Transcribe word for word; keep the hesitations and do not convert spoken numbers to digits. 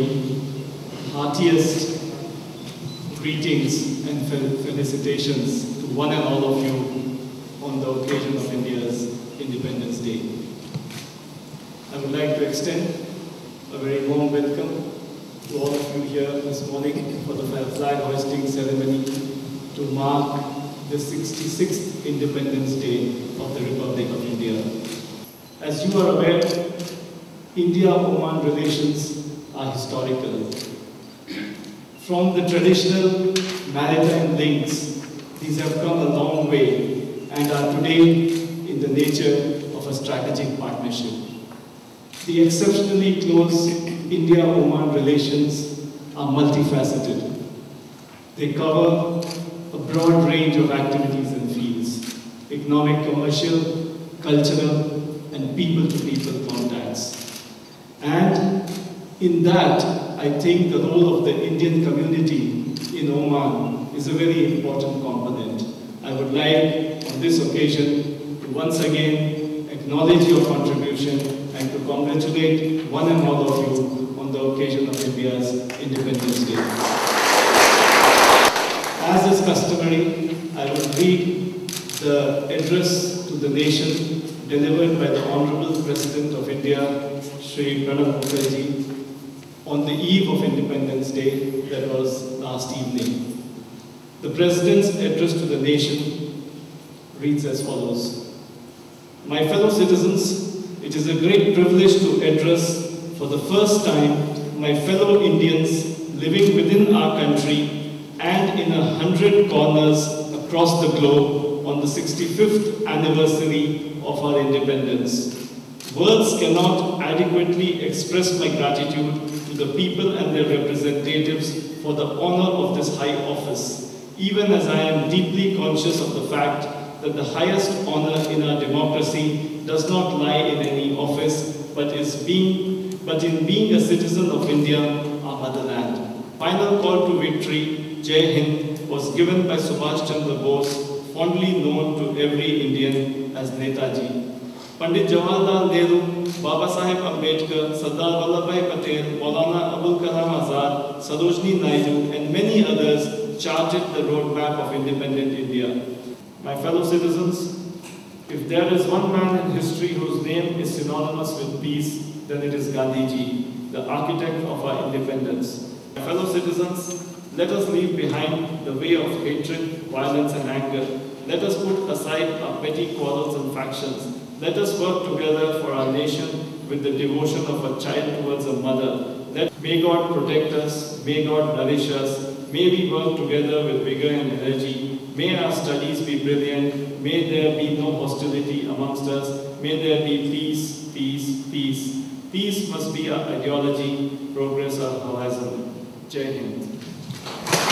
my heartiest greetings and fel felicitations to one and all of you on the occasion of India's Independence Day. I would like to extend a very warm welcome to all of you here this morning for the flag hoisting ceremony to mark the sixty-sixth Independence Day of the Republic of India. As you are aware, India-Oman relations are historical. From the traditional maritime links, these have come a long way and are today in the nature of a strategic partnership. The exceptionally close India-Oman relations are multifaceted. They cover a broad range of activities and fields: economic, commercial, cultural, and people-to-people contacts. And in that, I think the role of the Indian community in Oman is a very important component. I would like, on this occasion, to once again acknowledge your contribution and to congratulate one and all of you on the occasion of India's Independence Day. As is customary, I will read the address to the nation delivered by the Honorable President of India, Shri Pranab Mukherjee, on the eve of Independence Day, that was last evening. The President's address to the nation reads as follows. My fellow citizens, it is a great privilege to address for the first time my fellow Indians living within our country and in a hundred corners across the globe on the sixty-fifth anniversary of our independence. Words cannot adequately express my gratitude to the people and their representatives for the honor of this high office, even as I am deeply conscious of the fact that the highest honor in our democracy does not lie in any office, but is being, but in being a citizen of India, our motherland. Final call to victory, Jai Hind, was given by Subhas Chandra Bose, fondly known to every Indian as Netaji. Pandit Jawaharlal Nehru, Baba Sahib Ambedkar, Sardar Vallabhbhai Patel, Maulana Abul Kalam Azad, Sarojini Naidu, and many others charted the roadmap of independent India. My fellow citizens, if there is one man in history whose name is synonymous with peace, then it is Gandhiji, the architect of our independence. My fellow citizens, let us leave behind the way of hatred, violence and anger. Let us put aside our petty quarrels and factions. Let us work together for our nation with the devotion of a child towards a mother. Let, may God protect us, may God nourish us, may we work together with vigor and energy, may our studies be brilliant, may there be no hostility amongst us, may there be peace, peace, peace. Peace must be our ideology, progress our horizon. Jai Hind.